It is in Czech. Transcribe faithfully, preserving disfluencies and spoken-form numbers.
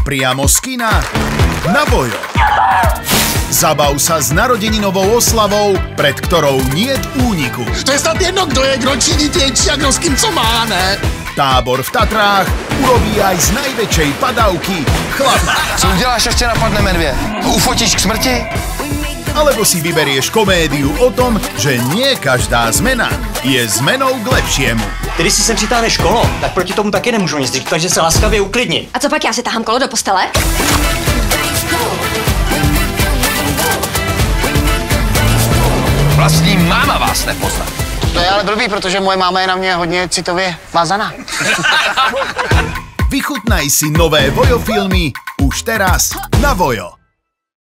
Priamo z kina na Voyo. Zabav sa s narodeninovou oslavou, pred ktorou niet úniku. To je snad jedno, kdo je, kdo činí tieči a kdo s kým co má, ne? Tábor v Tatrách urobí aj z najväčšej padavky chlapa. Co uděláš, až tě napadne medvěd? Ufotíš k smrti? Alebo si vyberieš komédiu o tom, že nie každá zmena je zmenou k lepšiemu. Když si sem přitáhneš kolo, tak proti tomu taky nemůžu nic říct, takže se laskavě uklidni. A co pak, já si tahám kolo do postele? Vlastní máma vás nepozná. To je ale blbý, protože moje máma je na mě hodně citově vázaná. Vychutnaj si nové Voyo filmy už teraz na Voyo.